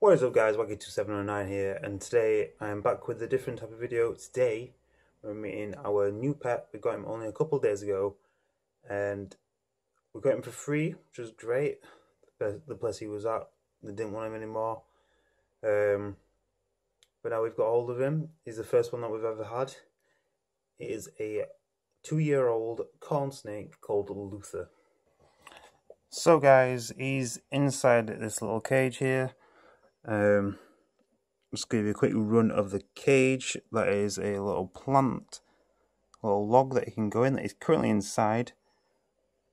What is up, guys? Waggy2709 here, and today I am back with a different type of video. Today we're meeting our new pet. We got him only a couple days ago and we got him for free, which was great. The place he was at, they didn't want him anymore, but now we've got hold of him. He's the first one that we've ever had. It is a 2-year-old corn snake called Luther. So guys, he's inside this little cage here. Just give you a quick run of the cage. That is a little plant, a little log that he can go in, that he's currently inside.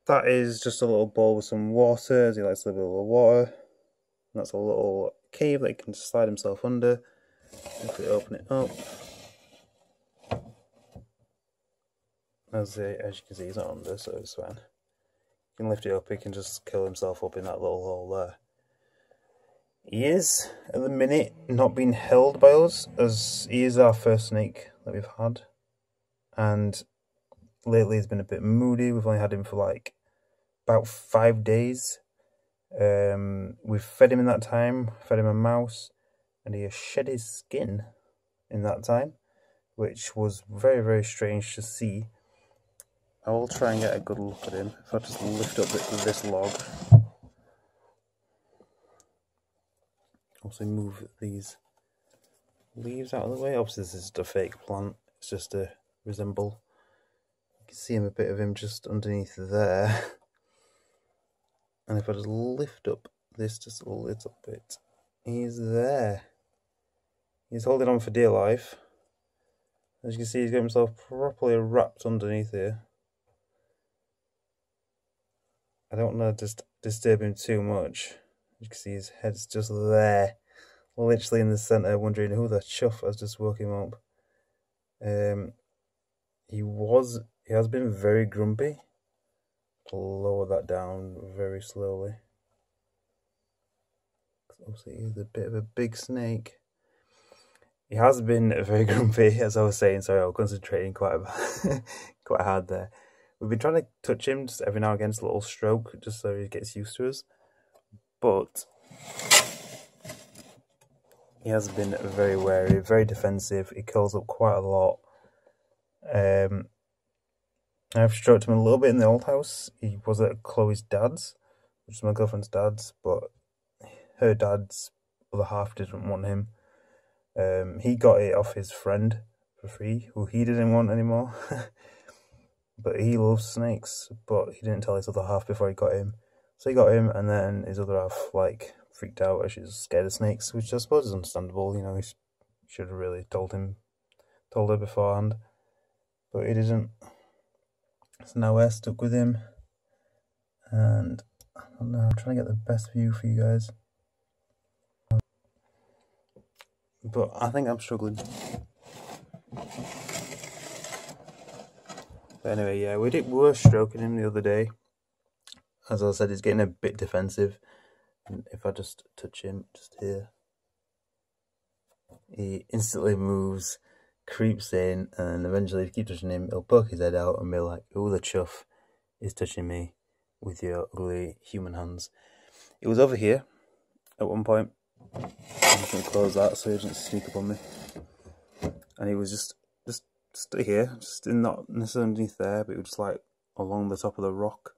That is just a little bowl with some water, as he likes to live with a little water. And that's a little cave that he can slide himself under. If we open it up, as you can see, he's not under, so it's fine. You can lift it up, he can just curl himself up in that little hole there. He is, at the minute, not being held by us, as he is our first snake that we've had. And lately he's been a bit moody. We've only had him for like about 5 days. We've fed him in that time, fed him a mouse, and he has shed his skin in that time, which was very, very strange to see. I will try and get a good look at him. If I just lift up this log. Also move these leaves out of the way. Obviously this is a fake plant, it's just to resemble. You can see him, a bit of him just underneath there. And if I just lift up this just a little bit, he's there. He's holding on for dear life. As you can see, he's got himself properly wrapped underneath here. I don't want to just disturb him too much. You can see his head's just there, literally in the centre, wondering who the chuff has just woke him up. He has been very grumpy. Lower that down very slowly. Obviously he's a bit of a big snake. He has been very grumpy, as I was saying. Sorry, I was concentrating quite hard there. We've been trying to touch him just every now and again, just a little stroke, just so he gets used to us. But he has been very wary, very defensive. He curls up quite a lot. I've stroked him a little bit in the old house. He was at Chloe's dad's, which is my girlfriend's dad's, but her dad's other half didn't want him. He got it off his friend for free, who he didn't want anymore. But he loves snakes, but he didn't tell his other half before he got him. So he got him, and then his other half, like, freaked out as she's scared of snakes, which I suppose is understandable. You know, he should have really told her beforehand, but he didn't. So now we're stuck with him, and I don't know, I'm trying to get the best view for you guys. But I think I'm struggling. But anyway, yeah, we were stroking him the other day. As I said, he's getting a bit defensive. And if I just touch him, just here, he instantly moves, creeps in, and eventually if you keep touching him, he'll poke his head out and be like, "Who the chuff is touching me with your ugly human hands?" It was over here at one point. I'm just going to close that so he doesn't sneak up on me. And he was just here, just in, not necessarily underneath there, but he was just like along the top of the rock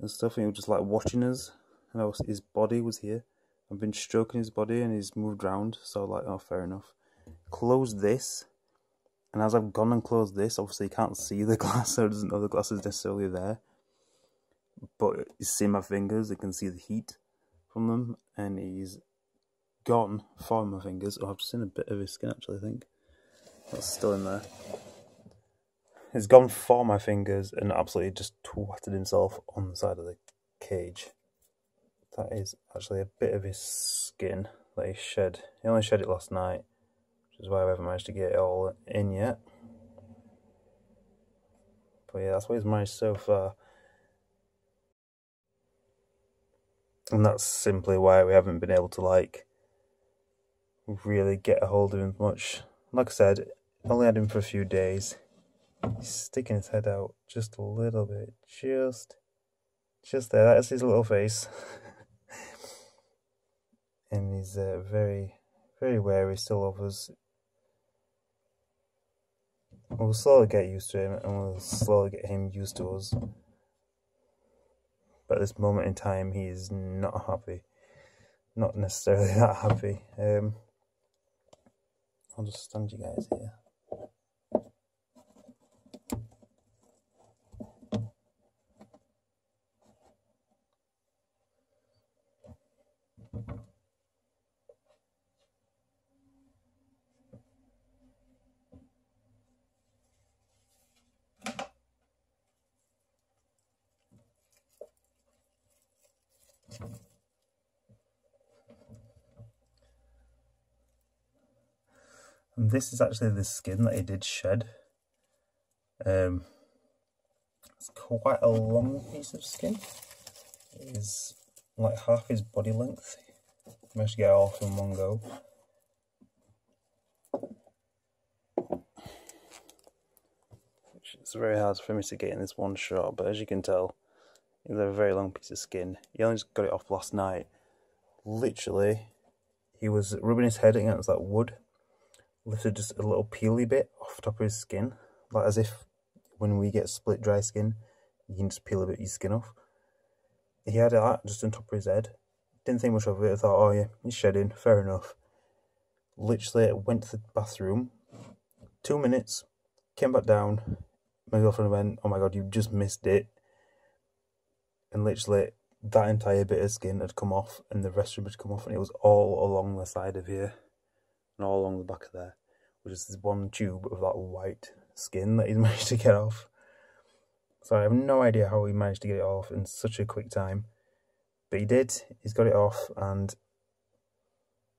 and stuff, and he was just like watching us, and his body was here. I've been stroking his body and he's moved round, so like, oh, fair enough. Close this, and as I've gone and closed this, obviously you can't see the glass, so he doesn't know the glass is necessarily there, but you see my fingers, you can see the heat from them, and he's gone for my fingers. Oh, I've seen a bit of his skin actually, I think. That's still in there. He's gone for my fingers and absolutely just twatted himself on the side of the cage. That is actually a bit of his skin that he shed. He only shed it last night, which is why I haven't managed to get it all in yet. But yeah, that's what he's managed so far. And that's simply why we haven't been able to, like, really get a hold of him much. Like I said, I only had him for a few days. He's sticking his head out just a little bit, just there. That's his little face. and is very, very wary still of us. We'll slowly get used to him, and we'll slowly get him used to us. But at this moment in time, he is not happy. Not necessarily that happy. I'll just stand you guys here. And this is actually the skin that he did shed. It's quite a long piece of skin. It is like half his body length. I managed to get it off in one go. Which is very hard for me to get in this one shot, but as you can tell, it's a very long piece of skin. He only just got it off last night. Literally, he was rubbing his head against that wood. Lifted just a little peely bit off top of his skin, like as if when we get split dry skin, you can just peel a bit of your skin off. He had that just on top of his head. Didn't think much of it. I thought, oh yeah, he's shedding, fair enough. Literally went to the bathroom, 2 minutes, came back down. My girlfriend went, oh my god, you just missed it. And literally that entire bit of skin had come off, and the rest of it had come off, and it was all along the side of here. And all along the back of there, which is this one tube of that white skin that he's managed to get off. So I have no idea how he managed to get it off in such a quick time, but he did. He's got it off, and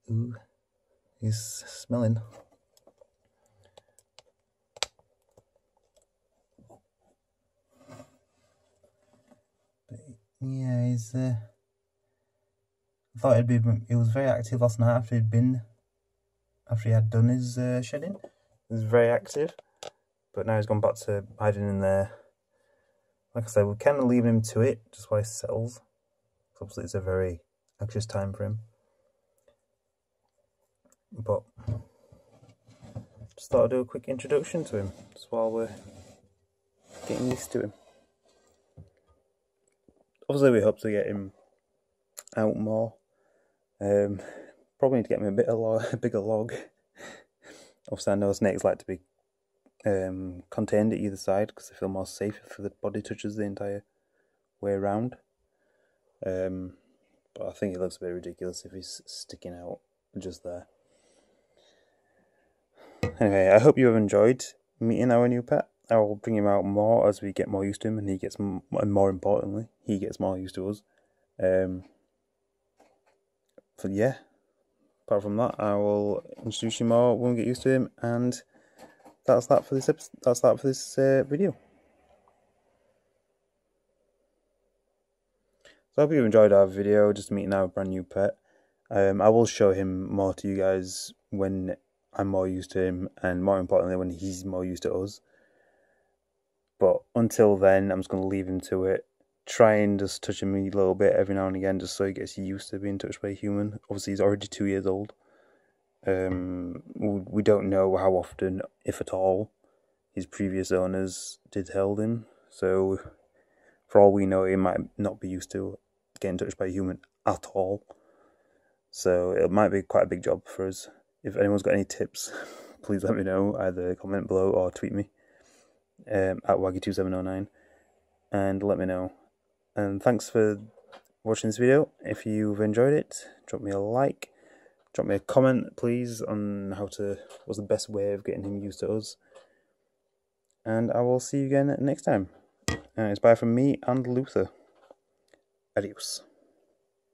ooh, he's smelling. But yeah, he's. I thought it'd be. He was very active last night after he'd been. After he had done his shedding, he was very active, but now he's gone back to hiding in there. Like I said, we're kind of leaving him to it, just while he settles. Obviously, it's a very anxious time for him. But just thought I'd do a quick introduction to him, just while we're getting used to him. Obviously, we hope to get him out more. Probably need to get me a bigger log. Obviously, I know snakes like to be contained at either side because they feel more safe if the body touches the entire way around. But I think it looks a bit ridiculous if he's sticking out just there. Anyway, I hope you have enjoyed meeting our new pet. I will bring him out more as we get more used to him, and he gets, and more importantly, he gets more used to us. But yeah. Apart from that, I will introduce you more when we get used to him, and that's that for this episode, that's that for this video. So I hope you enjoyed our video, just meeting our brand new pet. I will show him more to you guys when I'm more used to him, and more importantly, when he's more used to us. But until then, I'm just going to leave him to it. Try and just touch him a little bit every now and again, just so he gets used to being touched by a human. Obviously, he's already 2 years old. We don't know how often, if at all, his previous owners did hold him. So, for all we know, he might not be used to getting touched by a human at all. So, it might be quite a big job for us. If anyone's got any tips, please let me know. Either comment below or tweet me at Waggy2709 and let me know. And thanks for watching this video. If you've enjoyed it, drop me a like, drop me a comment, please, on how to, what's the best way of getting him used to us. And I will see you again next time. And it's bye from me and Luther. Adios.